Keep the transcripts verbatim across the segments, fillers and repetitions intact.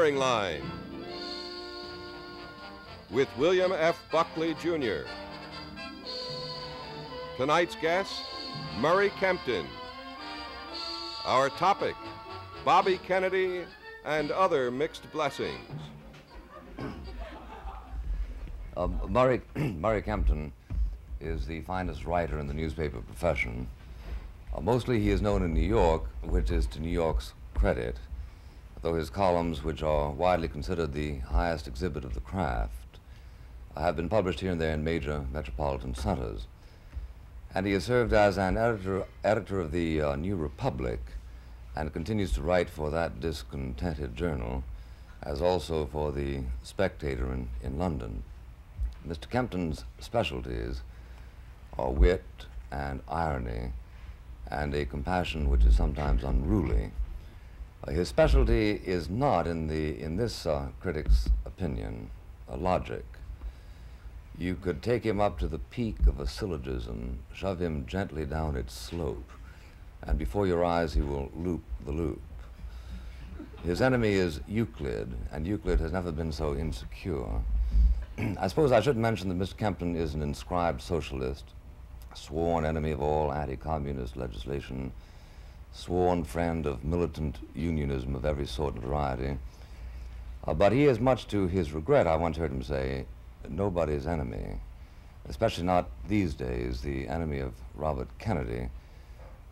Firing Line with William F. Buckley Junior Tonight's guest, Murray Kempton. Our topic, Bobby Kennedy and other mixed blessings. Uh, Murray, Murray Kempton is the finest writer in the newspaper profession. Uh, mostly he is known in New York, which is to New York's credit, though his columns, which are widely considered the highest exhibit of the craft, uh, have been published here and there in major metropolitan centers. And he has served as an editor, editor of the uh, New Republic, and continues to write for that discontented journal, as also for the Spectator in, in London. Mister Kempton's specialties are wit and irony, and a compassion which is sometimes unruly. Uh, his specialty is not, in the in this uh, critic's opinion, a logic. You could take him up to the peak of a syllogism, shove him gently down its slope, and before your eyes he will loop the loop. His enemy is Euclid, and Euclid has never been so insecure. I suppose I should mention that Mister Kempton is an inscribed socialist, sworn enemy of all anti-communist legislation, sworn friend of militant unionism of every sort and variety. Uh, but he is, much to his regret, I once heard him say, nobody's enemy, especially not these days, the enemy of Robert Kennedy,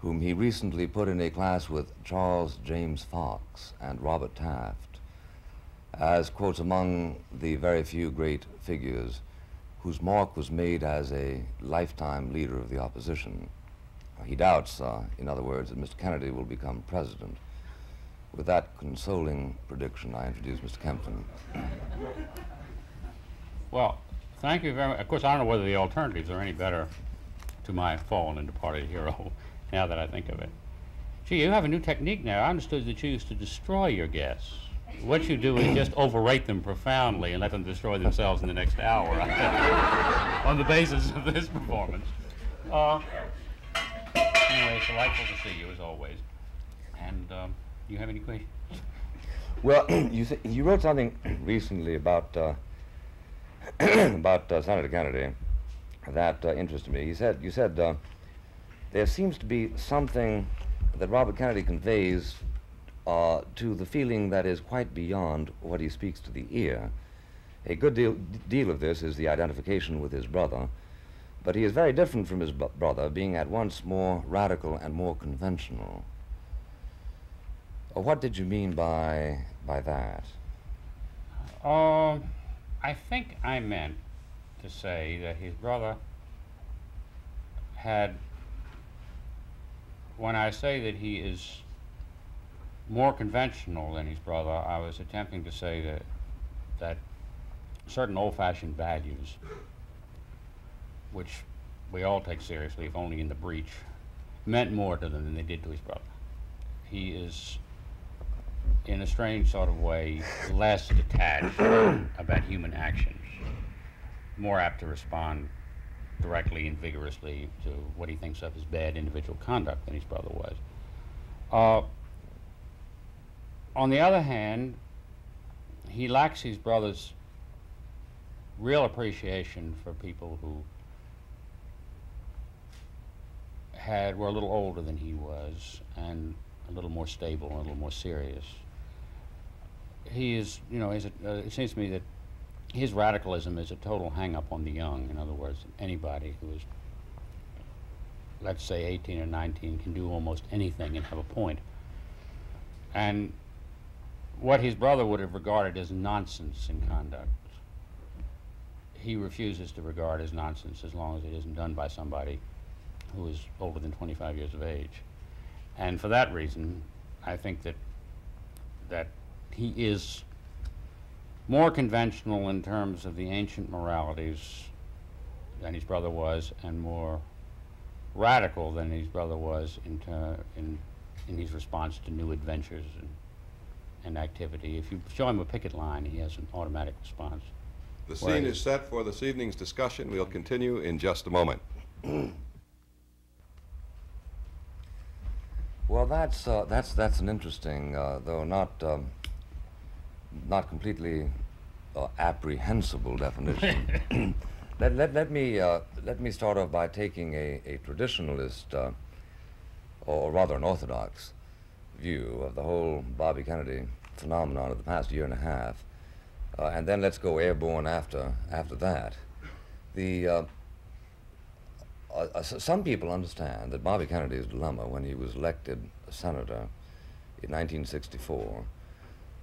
whom he recently put in a class with Charles James Fox and Robert Taft, as, quote, among the very few great figures whose mark was made as a lifetime leader of the opposition. He doubts, uh, in other words, that Mister Kennedy will become president. With that consoling prediction, I introduce Mister Kempton. Well, thank you very much. Of course, I don't know whether the alternatives are any better to my fallen and departed hero, now that I think of it. Gee, you have a new technique now. I understood that you used to destroy your guests. What you do is just overrate them profoundly and let them destroy themselves in the next hour on the basis of this performance. Uh, Anyway, it's delightful to see you, as always. And um, you have any questions? Well, you, you wrote something recently about uh, about uh, Senator Kennedy that uh, interested me. He said, you said, uh, there seems to be something that Robert Kennedy conveys uh, to the feeling that is quite beyond what he speaks to the ear. A good deal, deal of this is the identification with his brother, but he is very different from his b brother, being at once more radical and more conventional. Uh, what did you mean by, by that? Uh, I think I meant to say that his brother had, when I say that he is more conventional than his brother, I was attempting to say that, that certain old-fashioned values, which we all take seriously, if only in the breach, meant more to them than they did to his brother. He is, in a strange sort of way, less detached about human actions, more apt to respond directly and vigorously to what he thinks of as bad individual conduct than his brother was. Uh, on the other hand, he lacks his brother's real appreciation for people who Had, were a little older than he was, and a little more stable, and a little more serious. He is, you know, is a, uh, it seems to me that his radicalism is a total hang-up on the young. In other words, anybody who is, let's say, eighteen or nineteen can do almost anything and have a point. And what his brother would have regarded as nonsense in conduct, he refuses to regard as nonsense as long as it isn't done by somebody who is older than twenty-five years of age. And for that reason, I think that that he is more conventional in terms of the ancient moralities than his brother was, and more radical than his brother was in in, in his response to new adventures and, and activity. If you show him a picket line, he has an automatic response. The scene is set for this evening's discussion. We'll continue in just a moment. Well, that's uh, that's that's an interesting, uh, though not um, not completely uh, apprehensible definition. Let, let, let, me, uh, let me start off by taking a, a traditionalist, uh, or rather an orthodox, view of the whole Bobby Kennedy phenomenon of the past year and a half, uh, and then let's go airborne after, after that. The, uh, uh, uh, some people understand that Bobby Kennedy's dilemma when he was elected a senator in nineteen sixty-four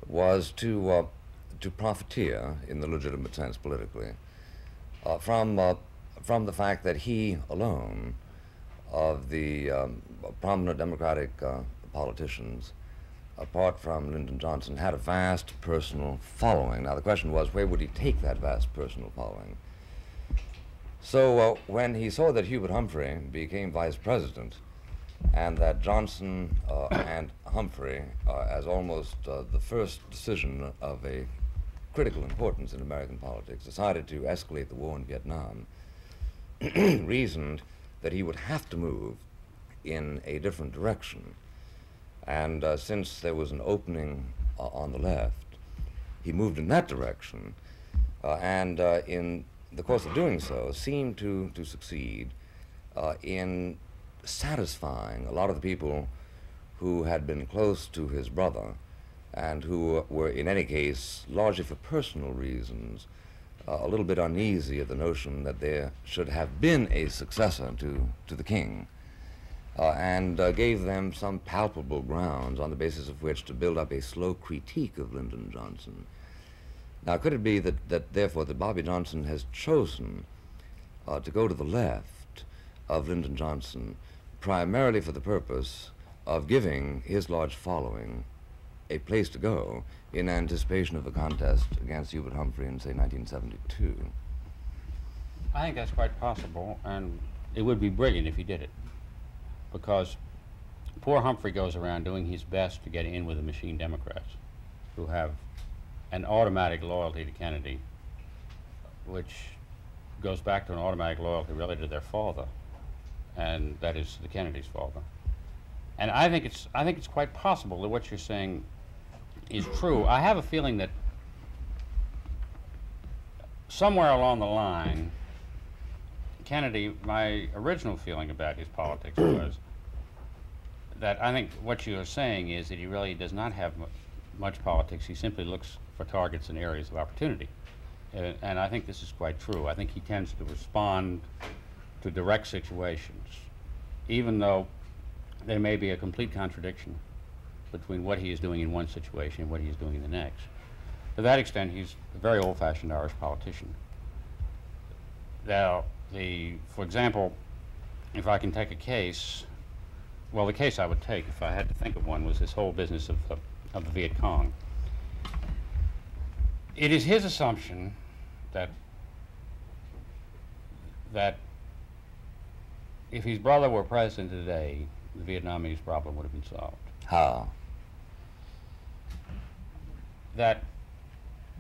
was to, uh, to profiteer, in the legitimate sense politically, Uh, from, uh, from the fact that he alone, of the um, prominent Democratic uh, politicians, apart from Lyndon Johnson, had a vast personal following. Now, the question was, where would he take that vast personal following? So uh, when he saw that Hubert Humphrey became vice president and that Johnson uh, and Humphrey, uh, as almost uh, the first decision of a critical importance in American politics, decided to escalate the war in Vietnam, reasoned that he would have to move in a different direction. And uh, since there was an opening uh, on the left, he moved in that direction, uh, and uh, in the course of doing so, seemed to, to succeed uh, in satisfying a lot of the people who had been close to his brother and who were, in any case, largely for personal reasons, uh, a little bit uneasy at the notion that there should have been a successor to, to the king, uh, and uh, gave them some palpable grounds on the basis of which to build up a slow critique of Lyndon Johnson. Now, could it be that, that therefore, that Bobby Johnson has chosen uh, to go to the left of Lyndon Johnson primarily for the purpose of giving his large following a place to go in anticipation of a contest against Hubert Humphrey in, say, nineteen seventy-two. I think that's quite possible, and it would be brilliant if he did it, because poor Humphrey goes around doing his best to get in with the machine Democrats, who have an automatic loyalty to Kennedy, which goes back to an automatic loyalty related to their father, and that is the Kennedy's father. And I think it's, I think it's quite possible that what you're saying is true. I have a feeling that somewhere along the line, Kennedy, my original feeling about his politics was that I think what you're saying is that he really does not have mu much politics. He simply looks for targets and areas of opportunity. Uh, and I think this is quite true. I think he tends to respond to direct situations, even though there may be a complete contradiction between what he is doing in one situation and what he is doing in the next. To that extent, he's a very old-fashioned Irish politician. Now, the, for example, if I can take a case, well, the case I would take if I had to think of one was this whole business of the, of the Viet Cong. It is his assumption that, that if his brother were president today, the Vietnamese problem would have been solved. How? That,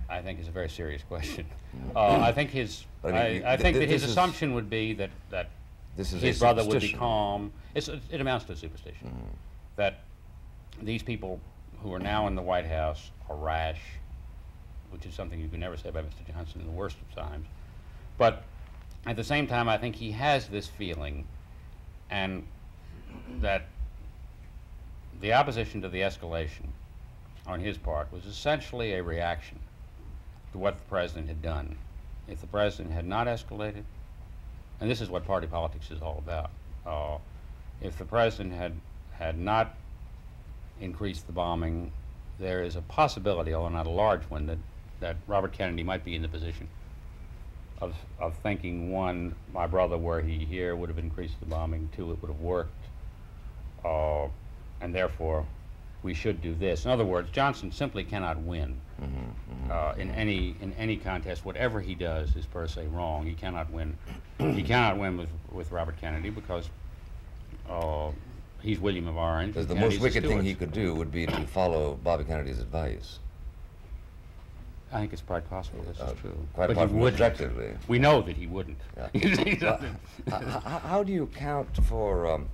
I think, is a very serious question. Uh, I think his, I, mean, I, I think that his assumption would be that, that this is his brother would be calm. It's, it amounts to a superstition. Mm. That these people who are now in the White House are rash, which is something you can never say about Mister Johnson in the worst of times. But at the same time, I think he has this feeling, and that the opposition to the escalation on his part was essentially a reaction to what the president had done. If the president had not escalated, and this is what party politics is all about, uh, if the president had, had not increased the bombing, there is a possibility, although not a large one, that, that Robert Kennedy might be in the position of, of thinking, one, my brother, were he here, would have increased the bombing, two, it would have worked, Uh, and therefore we should do this. In other words, Johnson simply cannot win mm-hmm, mm-hmm. Uh, in any in any contest. Whatever he does is per se wrong. He cannot win. He cannot win with with Robert Kennedy because uh, he's William of Orange. The most wicked thing he could do would be to follow Bobby Kennedy's advice. I think it's quite possible this uh, is true. Quite possible, objectively. We know that he wouldn't. Yeah. uh, how, how do you account for? Um,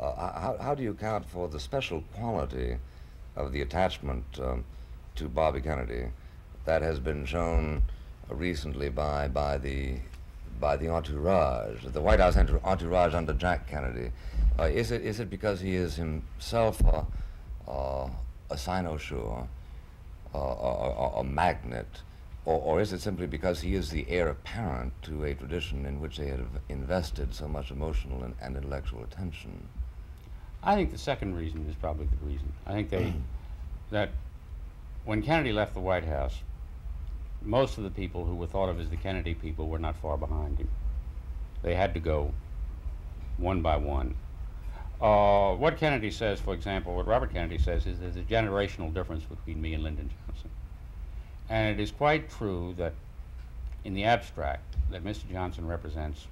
Uh, how, how do you account for the special quality of the attachment um, to Bobby Kennedy. That has been shown recently by by the by the entourage, the White House entourage under Jack Kennedy. Uh, is it is it because he is himself a, uh, a cynosure, a, a, a magnet, or, or is it simply because he is the heir apparent to a tradition in which they have invested so much emotional and, and intellectual attention? I think the second reason is probably the reason. I think they, that when Kennedy left the White House, most of the people who were thought of as the Kennedy people were not far behind him. They had to go one by one. Uh, what Kennedy says, for example, what Robert Kennedy says is there's a generational difference between me and Lyndon Johnson. And it is quite true that in the abstract that Mister Johnson represents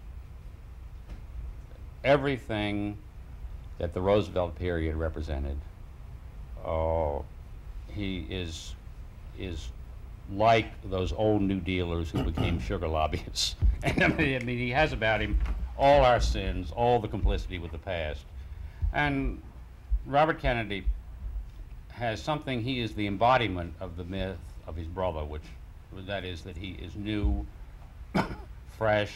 everything that the Roosevelt period represented. Uh, he is, is like those old New Dealers who became sugar lobbyists. And I mean, I mean, he has about him all our sins, all the complicity with the past. And Robert Kennedy has something, he is the embodiment of the myth of his brother, which that is that he is new, fresh,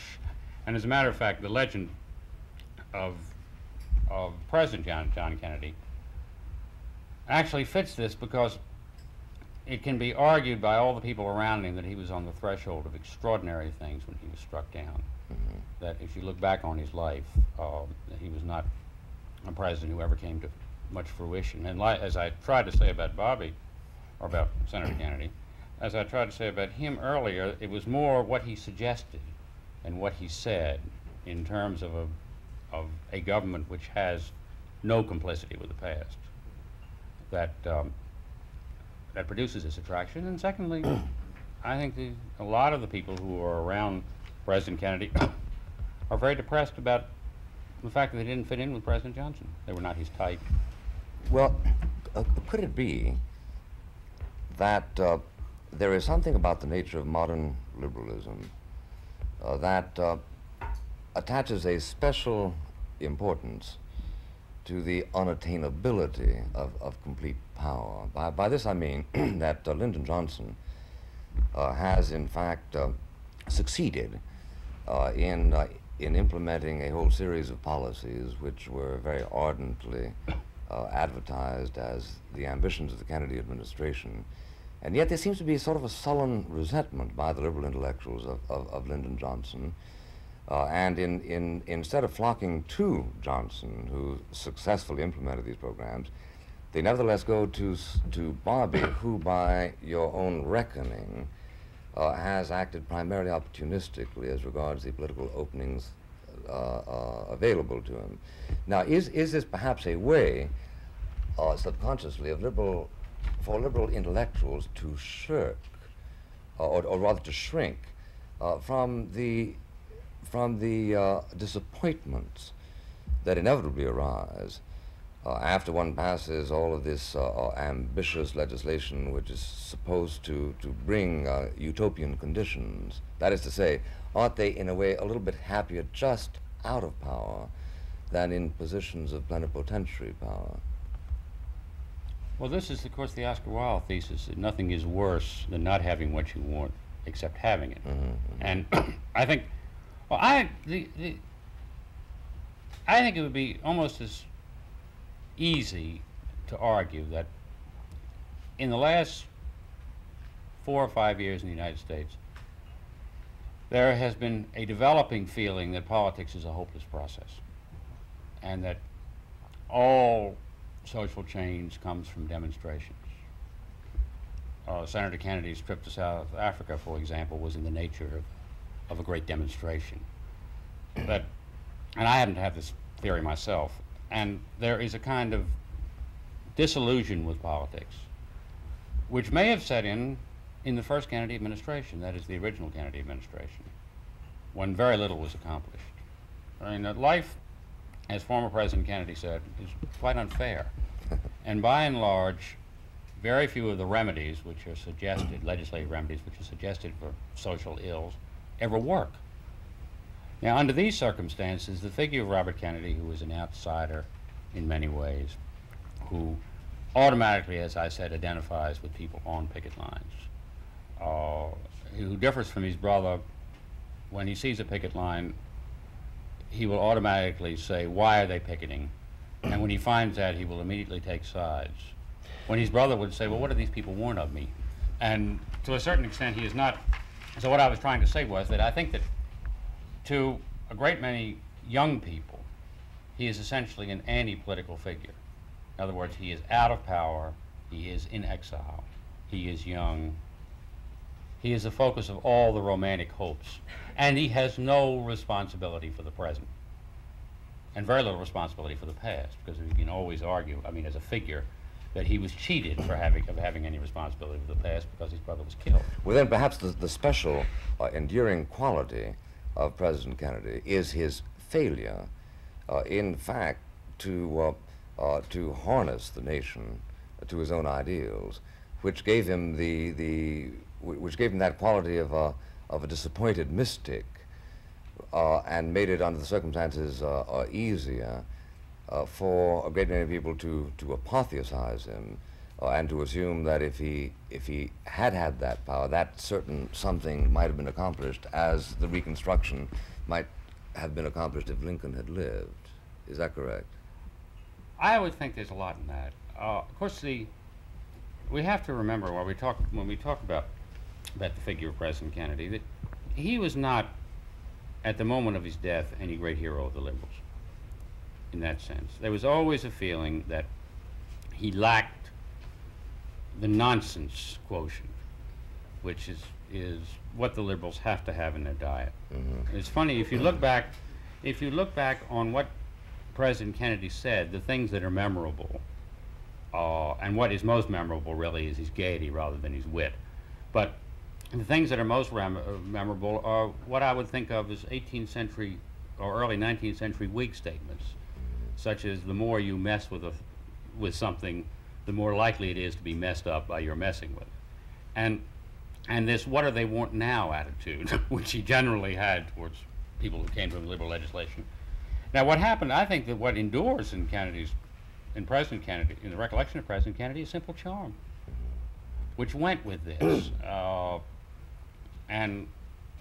and as a matter of fact, the legend of of President John, John Kennedy actually fits this because it can be argued by all the people around him that he was on the threshold of extraordinary things when he was struck down. Mm-hmm. That if you look back on his life, uh, he was not a president who ever came to much fruition. And li as I tried to say about Bobby, or about Senator Kennedy, as I tried to say about him earlier, it was more what he suggested and what he said in terms of a of a government which has no complicity with the past that um, that produces this attraction. And secondly, I think the, a lot of the people who are around President Kennedy are very depressed about the fact that they didn't fit in with President Johnson. They were not his type. Well, uh, could it be that uh, there is something about the nature of modern liberalism uh, that uh, attaches a special importance to the unattainability of, of complete power. By, by this I mean that uh, Lyndon Johnson uh, has in fact uh, succeeded uh, in, uh, in implementing a whole series of policies which were very ardently uh, advertised as the ambitions of the Kennedy administration. And yet there seems to be sort of a sullen resentment by the liberal intellectuals of, of, of Lyndon Johnson. Uh, and in, in, instead of flocking to Johnson, who successfully implemented these programs, they nevertheless go to, to Bobby, who by your own reckoning uh, has acted primarily opportunistically as regards the political openings uh, uh, available to him. Now, is, is this perhaps a way, uh, subconsciously, of liberal, for liberal intellectuals to shirk, uh, or, or rather to shrink, uh, from the from the uh, disappointments that inevitably arise uh, after one passes all of this uh, uh, ambitious legislation which is supposed to, to bring uh, utopian conditions? That is to say, aren't they in a way a little bit happier just out of power than in positions of plenipotentiary power? Well, this is, of course, the Oscar Wilde thesis, that nothing is worse than not having what you want except having it. Mm-hmm, mm-hmm. And I think Well, I, the, the, I think it would be almost as easy to argue that in the last four or five years in the United States, there has been a developing feeling that politics is a hopeless process and that all social change comes from demonstrations. Uh, Senator Kennedy's trip to South Africa, for example, was in the nature of Of a great demonstration, but and I happen to have this theory myself. And there is a kind of disillusion with politics, which may have set in in the first Kennedy administration. That is the original Kennedy administration, when very little was accomplished. I mean, that life, as former President Kennedy said, is quite unfair, and by and large, very few of the remedies which are suggested, legislative remedies which are suggested for social ills, ever work. Now, under these circumstances, the figure of Robert Kennedy, who was an outsider in many ways, who automatically, as I said, identifies with people on picket lines, uh, who differs from his brother. When he sees a picket line, he will automatically say, why are they picketing? And when he finds that, he will immediately take sides. When his brother would say, well, what do these people want of me? And to a certain extent, he is not. So what I was trying to say was that I think that to a great many young people, he is essentially an anti-political figure. In other words, he is out of power, he is in exile, he is young, he is the focus of all the romantic hopes, and he has no responsibility for the present, and very little responsibility for the past, because we can always argue, I mean, as a figure, that he was cheated for having of having any responsibility for the past because his brother was killed. Well, then perhaps the, the special uh, enduring quality of President Kennedy is his failure, uh, in fact, to uh, Uh, to harness the nation uh, to his own ideals, which gave him the the which gave him that quality of a of a disappointed mystic, uh, and made it under the circumstances uh, uh, easier uh, for a great many people to to apotheosize him, uh, and to assume that if he if he had had that power, that certain something might have been accomplished, as the Reconstruction might have been accomplished if Lincoln had lived. Is that correct? I would think there's a lot in that. Uh, of course, the we have to remember when we talk when we talk about about the figure of President Kennedy that he was not, at the moment of his death, any great hero of the liberals. In that sense, there was always a feeling that he lacked the nonsense quotient, which is is what the liberals have to have in their diet. Mm-hmm. It's funny if you look back, if you look back on what President Kennedy said, the things that are memorable, uh, and what is most memorable really is his gaiety rather than his wit. But the things that are most rem memorable are what I would think of as eighteenth century or early nineteenth century Whig statements, such as the more you mess with a with something, the more likely it is to be messed up by your messing with it. And and this what do they want now attitude, which he generally had towards people who came from liberal legislation. Now, what happened, I think that what endures in Kennedy's, in President Kennedy, in the recollection of President Kennedy, is simple charm, which went with this. uh, and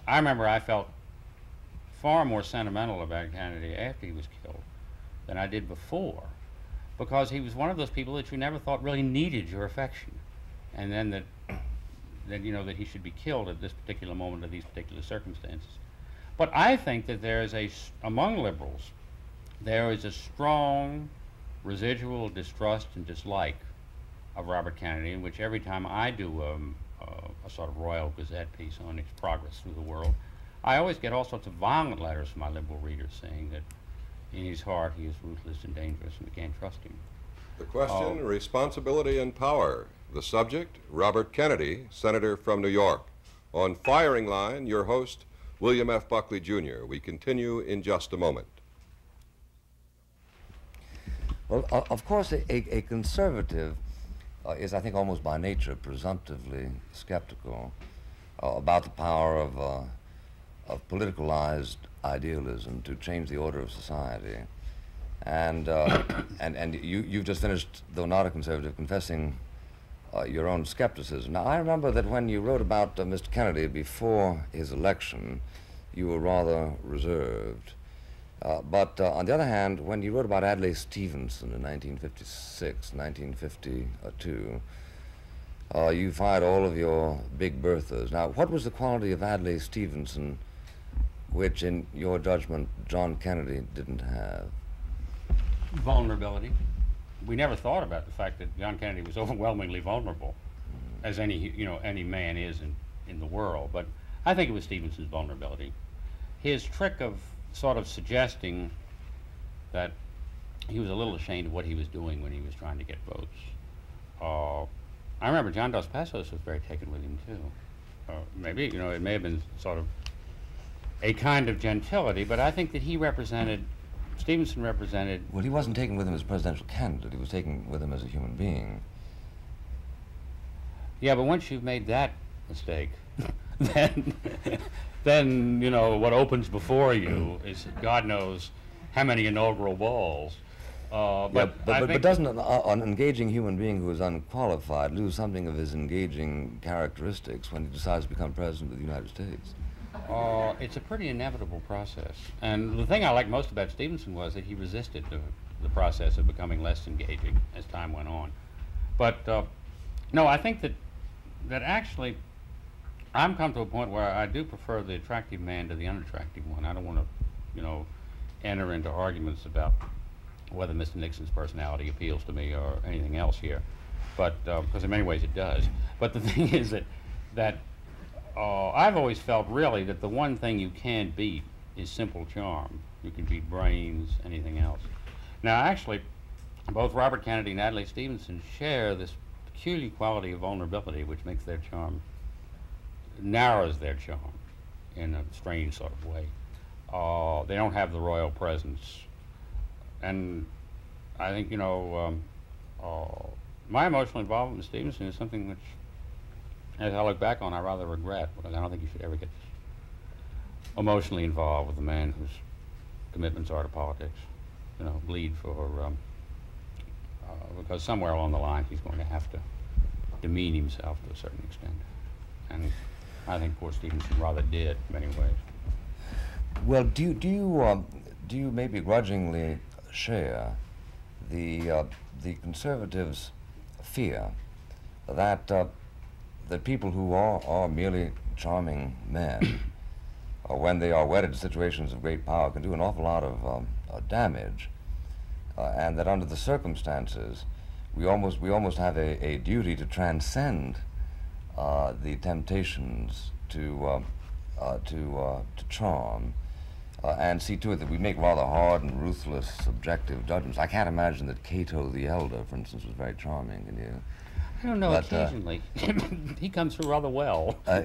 I remember I felt far more sentimental about Kennedy after he was killed than I did before, because he was one of those people that you never thought really needed your affection, and then that, that you know, that he should be killed at this particular moment of these particular circumstances. But I think that there is a, among liberals, there is a strong residual distrust and dislike of Robert Kennedy, in which every time I do um, uh, a sort of Royal Gazette piece on his progress through the world, I always get all sorts of violent letters from my liberal readers saying that in his heart he is ruthless and dangerous and we can't trust him. The question, uh, responsibility and power. The subject, Robert Kennedy, Senator from New York. On Firing Line, your host, William F. Buckley, Junior We continue in just a moment. Well, uh, of course, a, a, a conservative uh, is, I think, almost by nature presumptively skeptical uh, about the power of, uh, of politicalized idealism to change the order of society. And, uh, and, and you, you've just finished, though not a conservative, confessing Uh, your own skepticism. Now, I remember that when you wrote about uh, Mister Kennedy before his election, you were rather reserved. Uh, but uh, on the other hand, when you wrote about Adlai Stevenson in nineteen fifty-six, nineteen fifty-two, uh, you fired all of your big Berthas. Now, what was the quality of Adlai Stevenson which, in your judgment, John Kennedy didn't have? Vulnerability. We never thought about the fact that John Kennedy was overwhelmingly vulnerable, as any you know any man is in, in the world. But I think it was Stevenson's vulnerability. His trick of sort of suggesting that he was a little ashamed of what he was doing when he was trying to get votes. Uh, I remember John Dos Passos was very taken with him too. Uh, maybe you know it may have been sort of a kind of gentility, but I think that he represented. Stevenson represented... Well, he wasn't taken with him as a presidential candidate. He was taken with him as a human being. Yeah, but once you've made that mistake, then, then, you know, what opens before you is, God knows, how many inaugural balls. Uh, but, yeah, but, but, but doesn't an, uh, an engaging human being who is unqualified lose something of his engaging characteristics when he decides to become president of the United States? Uh, it's a pretty inevitable process. And the thing I liked most about Stevenson was that he resisted the, the process of becoming less engaging as time went on. But uh, no, I think that, that actually I'm come to a point where I do prefer the attractive man to the unattractive one. I don't want to, you know, enter into arguments about whether Mister Nixon's personality appeals to me or anything else here, but uh, because in many ways it does. But the thing is that that uh, I've always felt really that the one thing you can beat is simple charm. You can beat brains, anything else. Now, actually, both Robert Kennedy and Adlai Stevenson share this peculiar quality of vulnerability, which makes their charm, narrows their charm in a strange sort of way. Uh, they don't have the royal presence. And I think, you know, um, uh, my emotional involvement with Stevenson is something which, as I look back on, I rather regret, because I don't think you should ever get emotionally involved with a man whose commitments are to politics. You know, bleed for, um, uh, because somewhere along the line he's going to have to demean himself to a certain extent. And I think poor Stevenson rather did in many ways. Well, do you, do you, um, do you maybe grudgingly share the uh, the conservatives' fear that uh, that people who are are merely charming men, uh, when they are wedded to situations of great power, can do an awful lot of um, uh, damage, uh, and that under the circumstances, we almost we almost have a, a duty to transcend uh, the temptations to uh, uh, to uh, to charm. Uh, and see to it that we make rather hard and ruthless, subjective judgments. I can't imagine that Cato the Elder, for instance, was very charming, can you? I don't know, but, occasionally. Uh, he comes through rather well. Uh,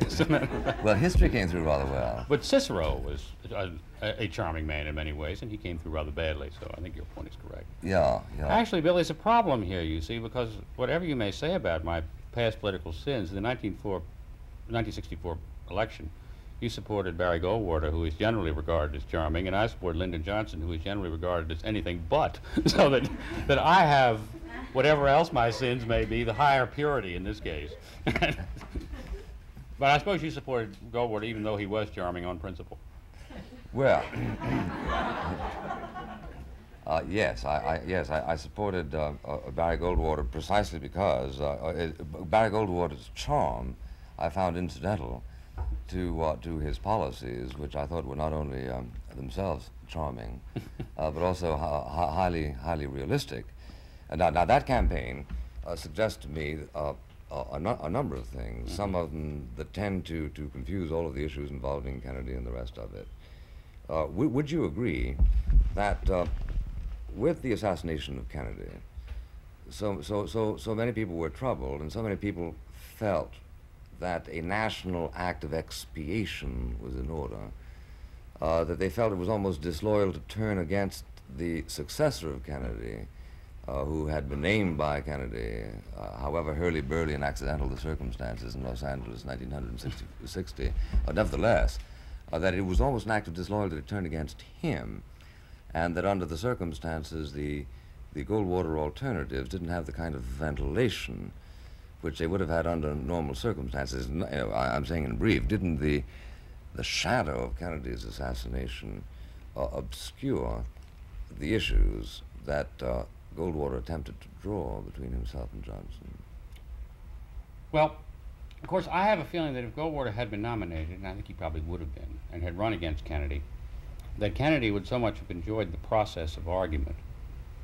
well, history came through rather well. But Cicero was a, a charming man in many ways, and he came through rather badly, so I think your point is correct. Yeah, yeah. Actually, Bill, there's a problem here, you see, because whatever you may say about my past political sins, the nineteen sixty-four election, you supported Barry Goldwater, who is generally regarded as charming, and I supported Lyndon Johnson, who is generally regarded as anything but, so that, that I have, whatever else my sins may be, the higher purity in this case. But I suppose you supported Goldwater even though he was charming on principle. Well, uh, yes, I, I, yes, I, I supported uh, uh, Barry Goldwater precisely because uh, uh, Barry Goldwater's charm I found incidental to uh, to his policies, which I thought were not only um, themselves charming, uh, but also hi highly highly realistic. And now, now that campaign uh, suggests to me uh, a, no a number of things, mm-hmm. some of them that tend to, to confuse all of the issues involving Kennedy and the rest of it. Uh, would you agree that uh, with the assassination of Kennedy, so, so, so, so many people were troubled and so many people felt that a national act of expiation was in order, uh, that they felt it was almost disloyal to turn against the successor of Kennedy, uh, who had been named by Kennedy, uh, however hurly-burly and accidental the circumstances in Los Angeles in nineteen sixty, uh, nevertheless, uh, that it was almost an act of disloyalty to turn against him, and that under the circumstances, the, the Goldwater alternatives didn't have the kind of ventilation which they would have had under normal circumstances. You know, I'm saying in brief, didn't the, the shadow of Kennedy's assassination uh, obscure the issues that uh, Goldwater attempted to draw between himself and Johnson? Well, of course, I have a feeling that if Goldwater had been nominated, and I think he probably would have been, and had run against Kennedy, that Kennedy would so much have enjoyed the process of argument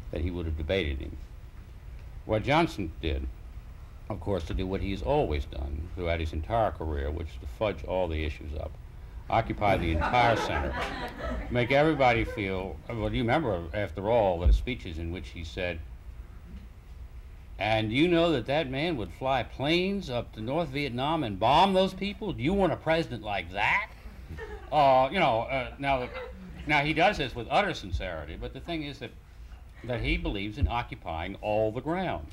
that he would have debated him. What Johnson did, of course, to do what he's always done throughout his entire career, which is to fudge all the issues up, occupy the entire center, make everybody feel, well, you remember, after all, the speeches in which he said, and you know that that man would fly planes up to North Vietnam and bomb those people? Do you want a president like that? Uh, you know, uh, now, now he does this with utter sincerity, but the thing is that, that he believes in occupying all the ground.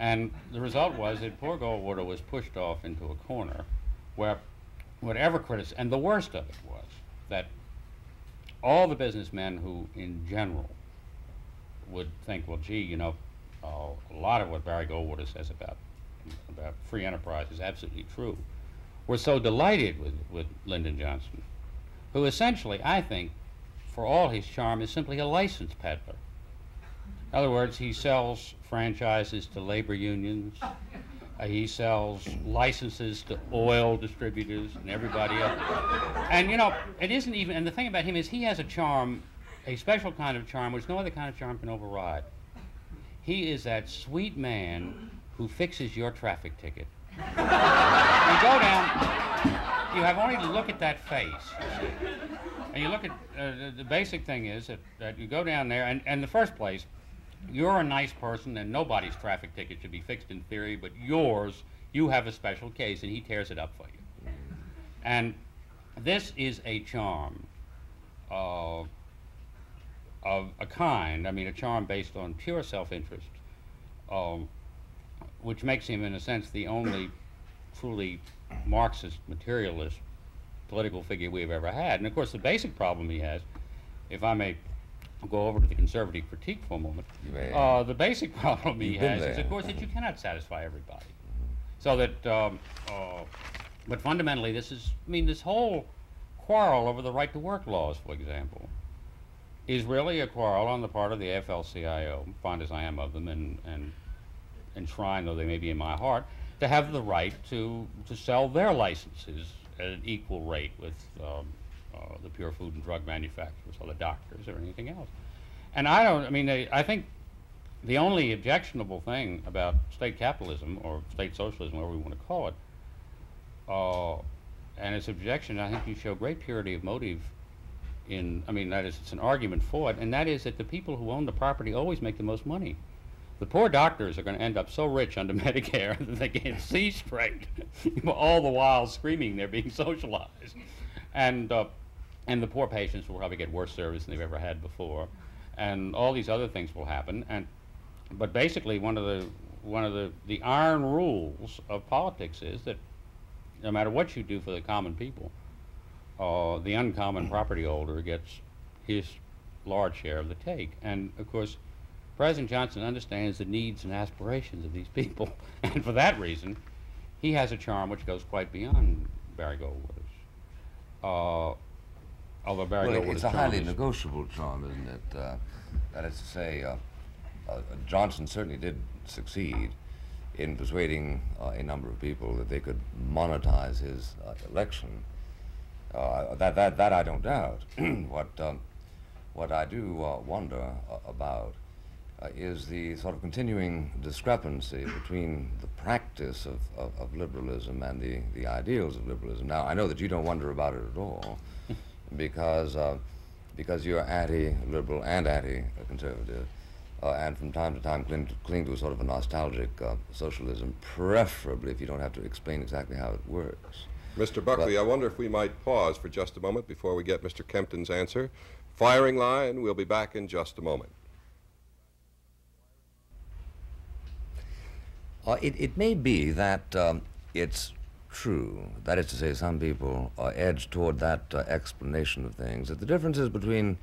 And the result was that poor Goldwater was pushed off into a corner where whatever criticism, and the worst of it was that all the businessmen who in general would think, well, gee, you know, uh, a lot of what Barry Goldwater says about, about free enterprise is absolutely true, were so delighted with, with Lyndon Johnson, who essentially, I think, for all his charm, is simply a license peddler. In other words, he sells franchises to labor unions, uh, he sells licenses to oil distributors and everybody else. And, you know, it isn't even, and the thing about him is he has a charm, a special kind of charm, which no other kind of charm can override. He is that sweet man who fixes your traffic ticket. You go down, you have only to look at that face, you see. And you look at, uh, the, the basic thing is that, that you go down there, and in the first place, you're a nice person and nobody's traffic ticket should be fixed in theory, but yours, you have a special case and he tears it up for you. And this is a charm uh, of a kind, I mean a charm based on pure self-interest, um, which makes him in a sense the only truly Marxist materialist political figure we've ever had. And of course the basic problem he has, if I may I'll go over to the conservative critique for a moment. Uh, the basic problem he has is, of course, that you cannot satisfy everybody. So that, um, uh, but fundamentally, this is, I mean, this whole quarrel over the right to work laws, for example, is really a quarrel on the part of the A F L C I O, fond as I am of them, and, and enshrined though they may be in my heart, to have the right to, to sell their licenses at an equal rate with, um, Uh, the pure food and drug manufacturers or the doctors or anything else. And I don't, I mean, they, I think the only objectionable thing about state capitalism or state socialism, whatever we want to call it, uh, and its objection, I think you show great purity of motive in, I mean, that is, it's an argument for it, and that is that the people who own the property always make the most money. The poor doctors are going to end up so rich under Medicare that they can't see straight, all the while screaming they're being socialized. And, uh, and the poor patients will probably get worse service than they've ever had before. And all these other things will happen. And, but basically, one of, the, one of the, the iron rules of politics is that no matter what you do for the common people, uh, the uncommon property holder gets his large share of the take. And of course, President Johnson understands the needs and aspirations of these people. And for that reason, he has a charm which goes quite beyond Barry Goldwater's. Uh, although Barry well, it's a highly negotiable charm, isn't it? Uh, that is to say, uh, uh, Johnson certainly did succeed in persuading uh, a number of people that they could monetize his uh, election. Uh, that, that, that I don't doubt. what, um, what I do uh, wonder uh, about uh, is the sort of continuing discrepancy between the practice of, of, of liberalism and the, the ideals of liberalism. Now, I know that you don't wonder about it at all because, uh, because you're anti-liberal and anti-conservative uh, and from time to time cling, cling to a sort of a nostalgic uh, socialism, preferably if you don't have to explain exactly how it works. Mister Buckley, but I wonder if we might pause for just a moment before we get Mister Kempton's answer. Firing Line, we'll be back in just a moment. Uh, it, it may be that um, it's true, that is to say some people uh, edge toward that uh, explanation of things, that the differences between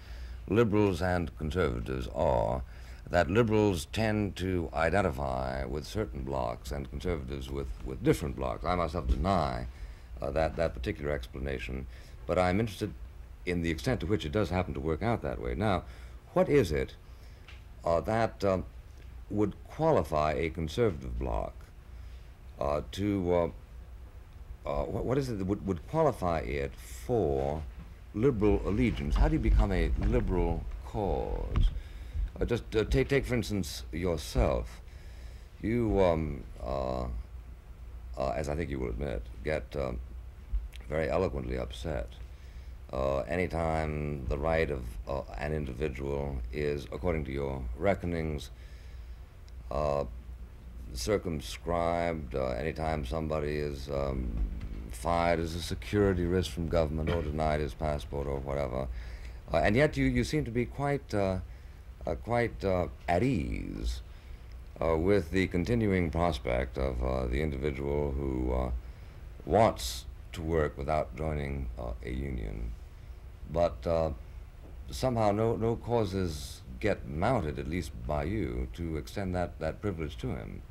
liberals and conservatives are that liberals tend to identify with certain blocks and conservatives with, with different blocks. I myself deny uh, that, that particular explanation, but I'm interested in the extent to which it does happen to work out that way. Now, what is it uh, that um, would qualify a conservative bloc uh, to, uh, uh, what, what is it that would, would qualify it for liberal allegiance? How do you become a liberal cause? Uh, just uh, take, take, for instance, yourself. You, um, uh, uh, as I think you will admit, get um, very eloquently upset uh, anytime the right of uh, an individual is, according to your reckonings, Uh, circumscribed. Uh, anytime somebody is um, fired as a security risk from government or denied his passport or whatever, uh, and yet you, you seem to be quite uh, uh, quite uh, at ease uh, with the continuing prospect of uh, the individual who uh, wants to work without joining uh, a union, but uh, somehow no no cause is get mounted, at least by you, to extend that, that privilege to him.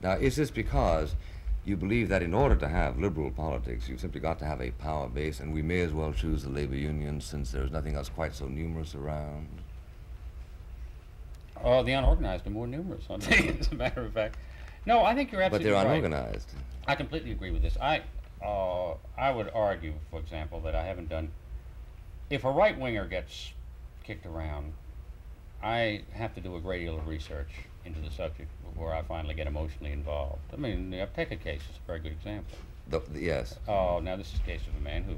Now, is this because you believe that in order to have liberal politics, you've simply got to have a power base, and we may as well choose the labor unions since there's nothing else quite so numerous around? Oh, the unorganized are more numerous, I'll tell you, as a matter of fact. No, I think you're absolutely right. But they're unorganized. Right. I completely agree with this. I, uh, I would argue, for example, that I haven't done... If a right-winger gets kicked around, I have to do a great deal of research into the subject before I finally get emotionally involved. I mean, the Otepka case is a very good example. The, the, yes. Oh, now this is the case of a man who,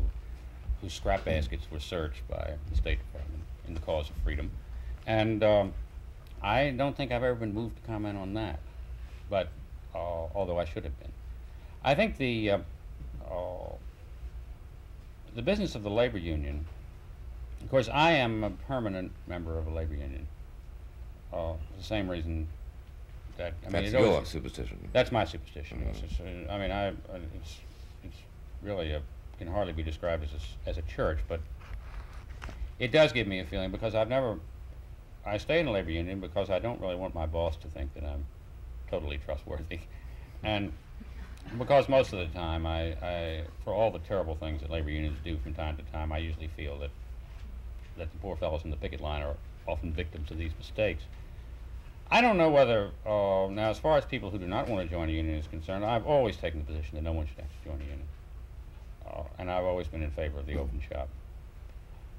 whose scrap baskets were searched by the State Department in the cause of freedom. And um, I don't think I've ever been moved to comment on that, but uh, although I should have been. I think the, uh, uh, the business of the labor union, of course, I am a permanent member of a labor union. Uh, the same reason that I mean, that's it your superstition. That's my superstition. Mm-hmm. Yes. I mean, I, it's it's really a can hardly be described as a, as a church, but it does give me a feeling because I've never I stay in a labor union because I don't really want my boss to think that I'm totally trustworthy, and because most of the time I, I for all the terrible things that labor unions do from time to time, I usually feel that that the poor fellows in the picket line are often victims of these mistakes. I don't know whether, uh, now as far as people who do not want to join a union is concerned, I've always taken the position that no one should have to join a union. Uh, and I've always been in favor of the open shop.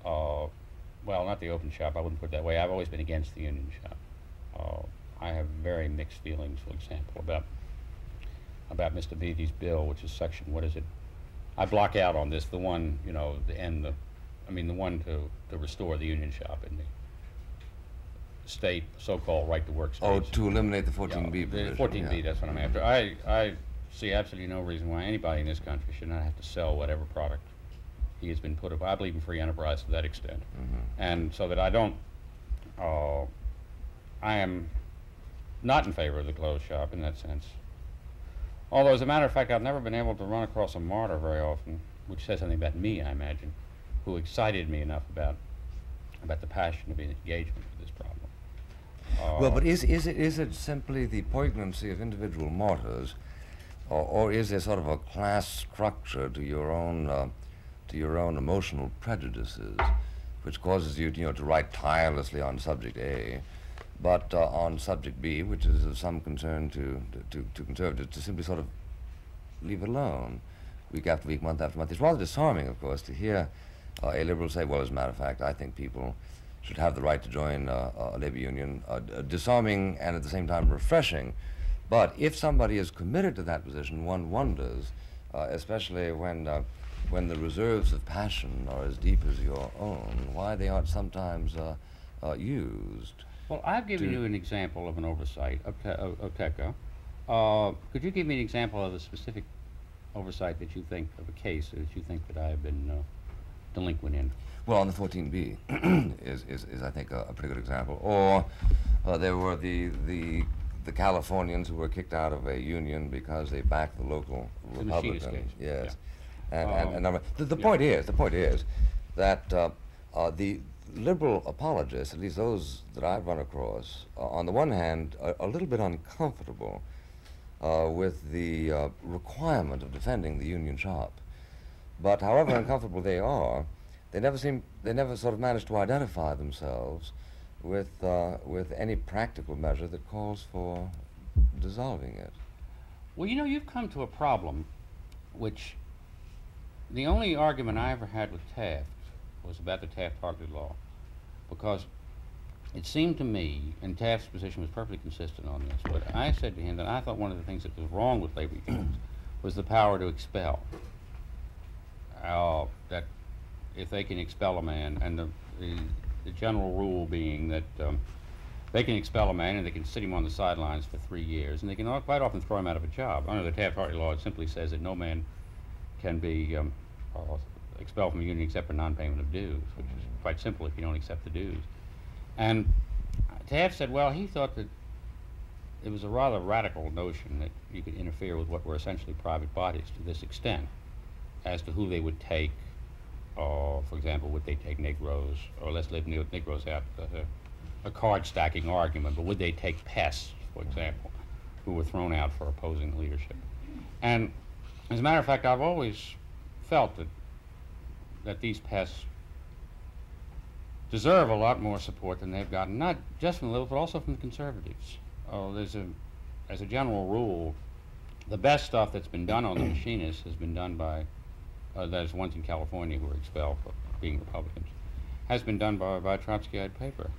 Uh, well, not the open shop, I wouldn't put it that way. I've always been against the union shop. Uh, I have very mixed feelings, for example, about, about Mister Beattie's bill, which is section, what is it? I block out on this, the one, you know, the end, the, I mean, the one to, to restore the union shop in the state so-called right-to-work states. Oh, to eliminate the fourteen B provision. fourteen B, that's what I'm after. I, I see absolutely no reason why anybody in this country should not have to sell whatever product he has been put up. I believe in free enterprise to that extent. Mm-hmm. And so that I don't, uh, I am not in favor of the closed shop in that sense. Although, as a matter of fact, I've never been able to run across a martyr very often, which says something about me, I imagine, who excited me enough about, about the passion of engagement with this problem. Uh, well, but is, is, it, is it simply the poignancy of individual martyrs, or, or is there sort of a class structure to your own, uh, to your own emotional prejudices, which causes you to, you know, to write tirelessly on subject A, but uh, on subject B, which is of some concern to, to, to conservatives, to simply sort of leave it alone, week after week, month after month? It's rather disarming, of course, to hear uh, a liberal say, well, as a matter of fact, I think people should have the right to join uh, a labor union, uh, d disarming and at the same time refreshing. But if somebody is committed to that position, one wonders, uh, especially when, uh, when the reserves of passion are as deep as your own, why they aren't sometimes uh, uh, used. Well, I've given you an example of an oversight, Otepka. Uh, could you give me an example of a specific oversight that you think, of a case that you think that I have been uh, delinquent in? Well, on the fourteen B is, is, is, I think, a, a pretty good example. Or uh, there were the, the the Californians who were kicked out of a union because they backed the local the Republican. Yes. Yeah. And, um, and, and the, the yeah. point is, the point is that uh, uh, the liberal apologists, at least those that I've run across, uh, on the one hand, are a little bit uncomfortable uh, with the uh, requirement of defending the union shop. But however uncomfortable they are, They never seem. They never sort of manage to identify themselves with uh, with any practical measure that calls for dissolving it. Well, you know, you've come to a problem, which the only argument I ever had with Taft was about the Taft-Hartley law, because it seemed to me, and Taft's position was perfectly consistent on this. But I said to him that I thought one of the things that was wrong with labor unions was the power to expel. Uh, that. If they can expel a man, and the, the, the general rule being that um, they can expel a man and they can sit him on the sidelines for three years, and they can quite often throw him out of a job. Under the Taft-Hartley law, it simply says that no man can be um, expelled from a union except for non-payment of dues, which is quite simple if you don't accept the dues. And Taft said, well, he thought that it was a rather radical notion that you could interfere with what were essentially private bodies to this extent as to who they would take. Or, for example, would they take Negroes, or let's leave Negroes out because they're a card-stacking argument, but would they take pests, for example, who were thrown out for opposing leadership? And as a matter of fact, I've always felt that, that these pests deserve a lot more support than they've gotten, not just from the liberals, but also from the conservatives. Oh, there's a, as a general rule, the best stuff that's been done on the machinists has been done by, uh, those ones in California who were expelled for being Republicans, has been done by, by Trotskyite paper,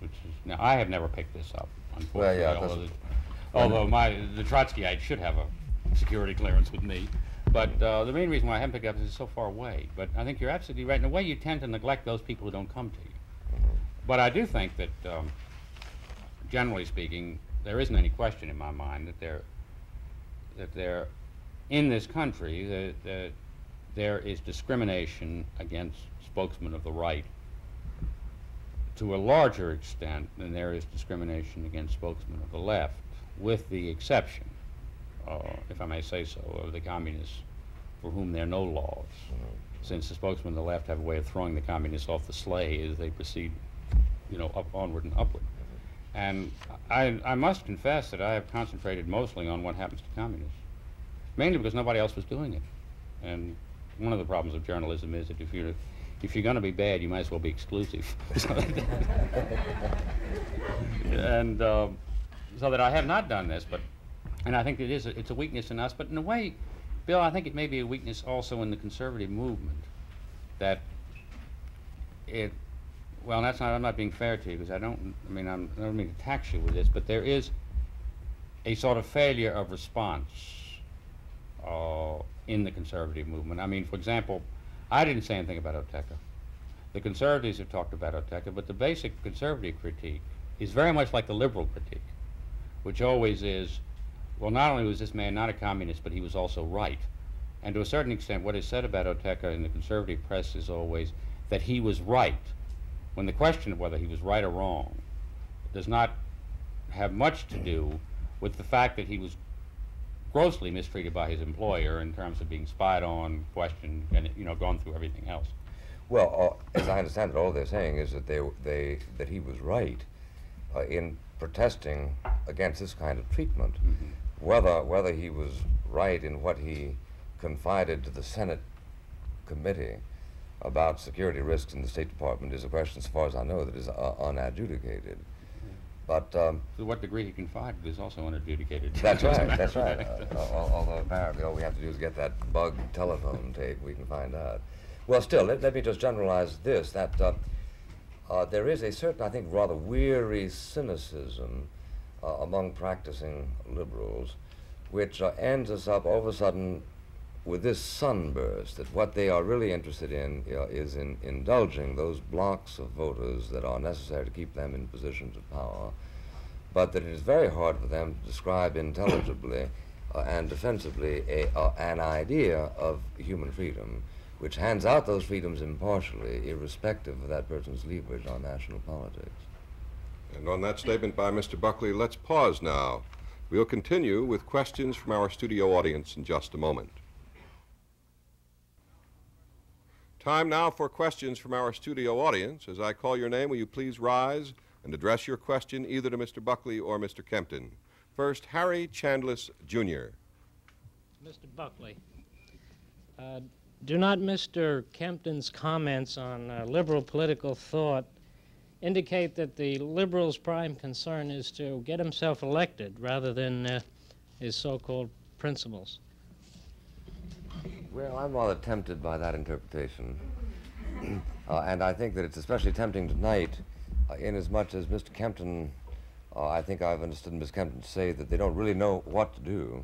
which is, now I have never picked this up, unfortunately, well, yeah, although, the, although my, the Trotskyites should have a security clearance with me. But uh, the main reason why I haven't picked it up is it's so far away. But I think you're absolutely right. In a way, you tend to neglect those people who don't come to you. Mm-hmm. But I do think that, um, generally speaking, there isn't any question in my mind that there, that there, in this country, that, that there is discrimination against spokesmen of the right to a larger extent than there is discrimination against spokesmen of the left, with the exception, Uh, if I may say so, of the communists, for whom there are no laws, since the spokesmen of the left have a way of throwing the communists off the sleigh as they proceed, you know, up, onward and upward. And I, I must confess that I have concentrated mostly on what happens to communists, mainly because nobody else was doing it. And one of the problems of journalism is that if you're, if you're going to be bad, you might as well be exclusive. And um, so that I have not done this, but. And I think it is a, it's a weakness in us, but in a way, Bill, I think it may be a weakness also in the conservative movement, that it, well, that's not, I'm not being fair to you, because I don't, I mean, I'm, I don't mean to tax you with this, but there is a sort of failure of response uh, in the conservative movement. I mean, for example, I didn't say anything about Otepka. The conservatives have talked about Otepka, but the basic conservative critique is very much like the liberal critique, which always is, well, not only was this man not a communist, but he was also right. And to a certain extent, what is said about Otepka in the conservative press is always that he was right, when the question of whether he was right or wrong does not have much to do with the fact that he was grossly mistreated by his employer in terms of being spied on, questioned, and, you know, gone through everything else. Well, uh, as I understand it, all they're saying is that they, they, that he was right uh, in protesting against this kind of treatment. Mm-hmm. Whether, whether he was right in what he confided to the Senate committee about security risks in the State Department is a question, as far as I know, that is uh, unadjudicated. But um, to what degree he confided is also unadjudicated. That's right, that's right. Uh, although apparently all we have to do is get that bug telephone tape, we can find out. Well, still, let, let me just generalize this, that uh, uh, there is a certain, I think, rather weary cynicism Uh, among practicing liberals, which uh, ends us up all of a sudden with this sunburst, that what they are really interested in uh, is in indulging those blocks of voters that are necessary to keep them in positions of power, but that it is very hard for them to describe intelligibly uh, and defensively a, uh, an idea of human freedom, which hands out those freedoms impartially, irrespective of that person's leverage on national politics. And on that statement by Mister Buckley, let's pause now. We'll continue with questions from our studio audience in just a moment. Time now for questions from our studio audience. As I call your name, will you please rise and address your question either to Mister Buckley or Mister Kempton. First, Harry Chandless, Junior Mister Buckley, uh, do not Mister Kempton's comments on uh, liberal political thought indicate that the liberal's prime concern is to get himself elected rather than uh, his so-called principles? Well, I'm rather tempted by that interpretation. uh, and I think that it's especially tempting tonight uh, in as much as Mister Kempton, uh, I think I've understood Miz Kempton to say that they don't really know what to do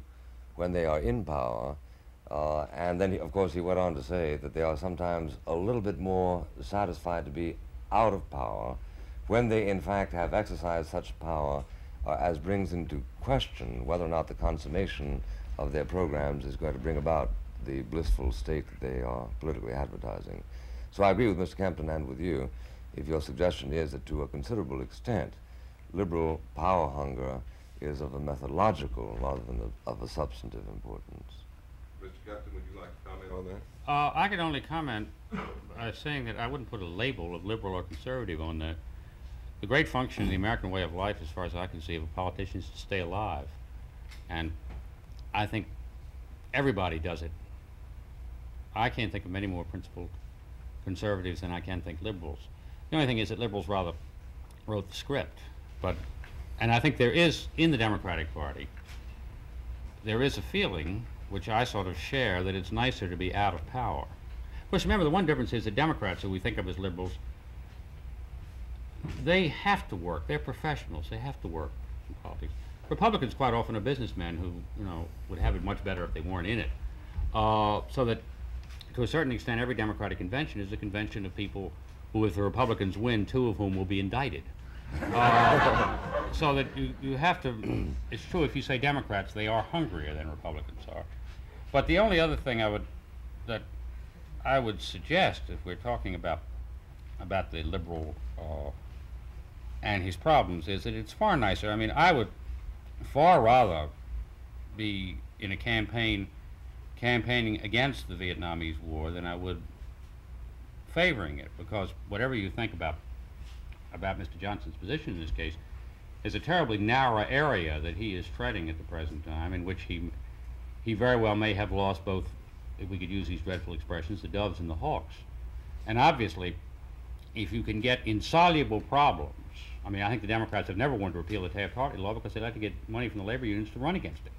when they are in power. Uh, and then, he, of course, he went on to say that they are sometimes a little bit more satisfied to be out of power when they in fact have exercised such power uh, as brings into question whether or not the consummation of their programs is going to bring about the blissful state that they are politically advertising. So I agree with Mister Kempton and with you if your suggestion is that to a considerable extent liberal power hunger is of a methodological rather than a, of a substantive importance. Mister Kempton, would you like to comment on that? Uh, I can only comment by saying that I wouldn't put a label of liberal or conservative on that. The great function in the American way of life, as far as I can see, of a politician is to stay alive. And I think everybody does it. I can't think of many more principled conservatives than I can think liberals. The only thing is that liberals rather wrote the script. But, and I think there is, in the Democratic Party, there is a feeling, which I sort of share, that it's nicer to be out of power. Of course, remember, the one difference is the Democrats, who we think of as liberals, they have to work. They're professionals. They have to work in politics. Republicans quite often are businessmen who, you know, would have it much better if they weren't in it. Uh, so that, to a certain extent, every Democratic convention is a convention of people who, if the Republicans win, two of whom will be indicted. Uh, so that you, you have to, it's true if you say Democrats, they are hungrier than Republicans are. But the only other thing I would, that I would suggest, if we're talking about, about the liberal uh, and his problems, is that it's far nicer. I mean, I would far rather be in a campaign campaigning against the Vietnamese War than I would favoring it, because whatever you think about about Mister Johnson's position in this case, is a terribly narrow area that he is treading at the present time, in which he he very well may have lost both, if we could use these dreadful expressions, the doves and the hawks. And obviously, if you can get insoluble problems, I mean, I think the Democrats have never wanted to repeal the Taft-Hartley law because they'd like to get money from the labor unions to run against it.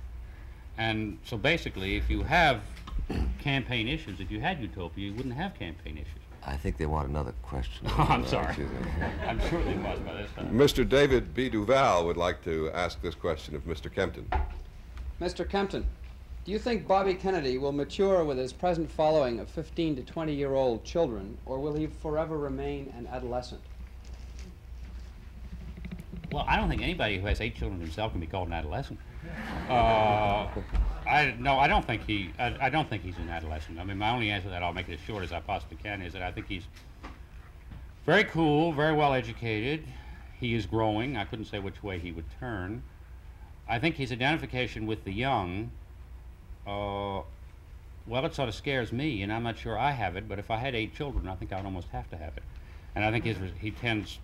And so basically, if you have campaign issues, if you had utopia, you wouldn't have campaign issues. I think they want another question. Oh, I'm sorry. I'm sure they was by this time. Mister David B. Duval would like to ask this question of Mister Kempton. Mister Kempton, do you think Bobby Kennedy will mature with his present following of fifteen to twenty-year-old children, or will he forever remain an adolescent? Well, I don't think anybody who has eight children himself can be called an adolescent. Uh, I no, I don't think he. I, I don't think he's an adolescent. I mean, my only answer to that, I'll make it as short as I possibly can, is that I think he's very cool, very well educated. He is growing. I couldn't say which way he would turn. I think his identification with the young, uh, well, it sort of scares me, and I'm not sure I have it. But if I had eight children, I think I would almost have to have it. And I think his, he tends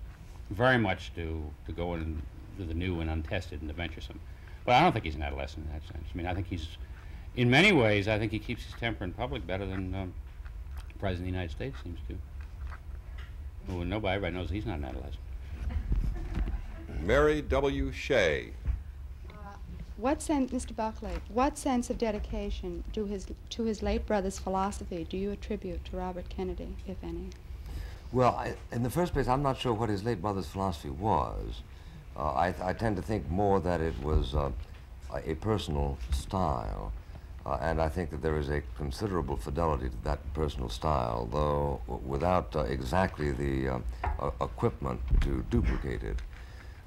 very much to, to go into the new and untested and the venturesome. But I don't think he's an adolescent in that sense. I mean, I think he's, in many ways, I think he keeps his temper in public better than um, the President of the United States seems to. Well, nobody, everybody knows he's not an adolescent. Mary W. Shea. Uh, what sense, Mister Buckley, what sense of dedication to his, to his late brother's philosophy do you attribute to Robert Kennedy, if any? Well, I, in the first place, I'm not sure what his late brother's philosophy was. Uh, I, I tend to think more that it was uh, a personal style, uh, and I think that there is a considerable fidelity to that personal style, though w without uh, exactly the uh, uh, equipment to duplicate it.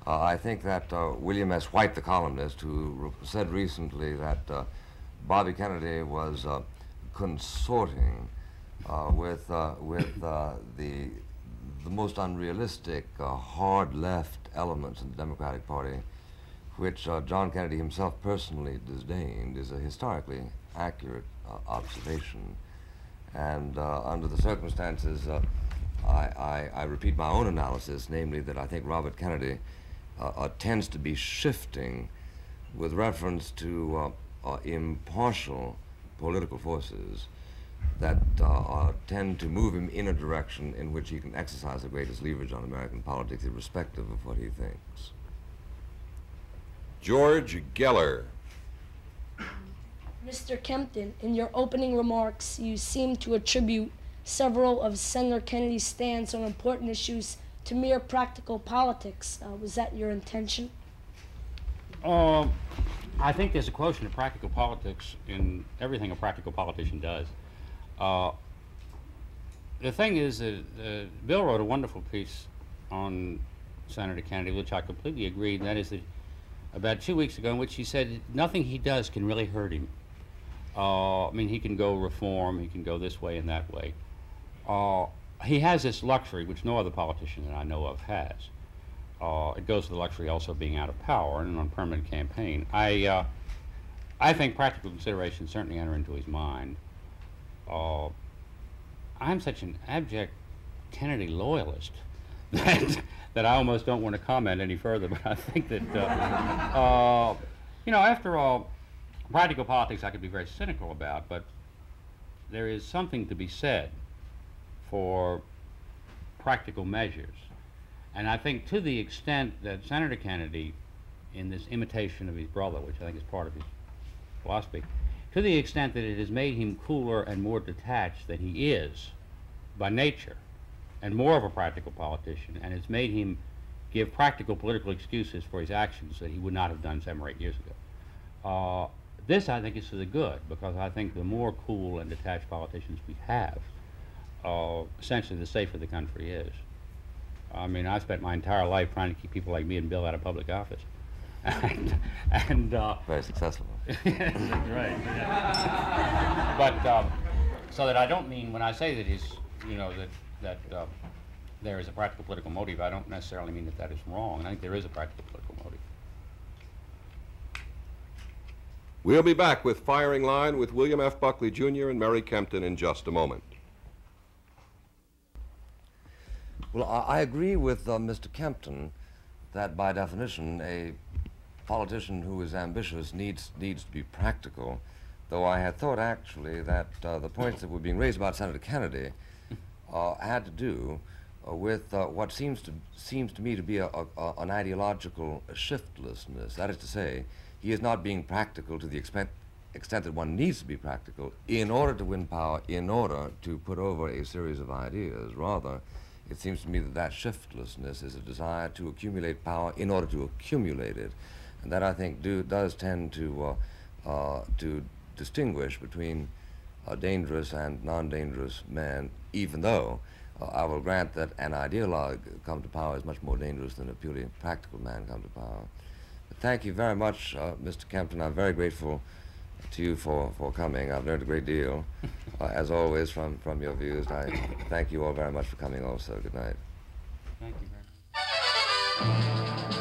Uh, I think that uh, William S. White, the columnist, who said recently that uh, Bobby Kennedy was uh, consorting Uh, with uh, with uh, the the most unrealistic uh, hard left elements in the Democratic Party, which uh, John Kennedy himself personally disdained, is a historically accurate uh, observation. And uh, under the circumstances, uh, I, I I repeat my own analysis, namely that I think Robert Kennedy uh, uh, tends to be shifting with reference to uh, uh, impartial political forces that uh, uh, tend to move him in a direction in which he can exercise the greatest leverage on American politics, irrespective of what he thinks. George Geller. Mister Kempton, in your opening remarks, you seem to attribute several of Senator Kennedy's stands on important issues to mere practical politics. Uh, was that your intention? Uh, I think there's a quotient of practical politics in everything a practical politician does. Uh, the thing is that uh, Bill wrote a wonderful piece on Senator Kennedy, which I completely agreed, that is that about two weeks ago, in which he said nothing he does can really hurt him. Uh, I mean, he can go reform, he can go this way and that way. Uh, he has this luxury, which no other politician that I know of has. Uh, it goes to the luxury also of being out of power and on permanent campaign. I, uh, I think practical considerations certainly enter into his mind. Uh, I'm such an abject Kennedy loyalist that, that I almost don't want to comment any further, but I think that, uh, uh, you know, after all, practical politics I could be very cynical about, but there is something to be said for practical measures. And I think to the extent that Senator Kennedy, in this imitation of his brother, which I think is part of his philosophy, to the extent that it has made him cooler and more detached than he is by nature, and more of a practical politician, and it's made him give practical political excuses for his actions that he would not have done seven or eight years ago. Uh, this, I think, is to the good, because I think the more cool and detached politicians we have, uh, essentially the safer the country is. I mean, I spent my entire life trying to keep people like me and Bill out of public office. and, and uh, very successful. Right. But um, so that I don't mean when I say that he's, you know, that that uh, there is a practical political motive. I don't necessarily mean that that is wrong. I think there is a practical political motive. We'll be back with Firing Line with William F. Buckley Junior and Murray Kempton in just a moment. Well, I agree with uh, Mister Kempton that by definition a politician who is ambitious needs needs to be practical, though I had thought actually that uh, the points that were being raised about Senator Kennedy uh, had to do uh, with uh, what seems to seems to me to be a, a, a, an ideological shiftlessness. That is to say, he is not being practical to the extent extent that one needs to be practical in order to win power, in order to put over a series of ideas. Rather, it seems to me that that shiftlessness is a desire to accumulate power in order to accumulate it, and that I think do, does tend to uh, uh, to distinguish between a dangerous and non-dangerous man, even though uh, I will grant that an ideologue come to power is much more dangerous than a purely practical man come to power. But thank you very much, uh, Mister Kempton. I'm very grateful to you for, for coming. I've learned a great deal, uh, as always, from, from your views. I thank you all very much for coming also. Good night. Thank you very much.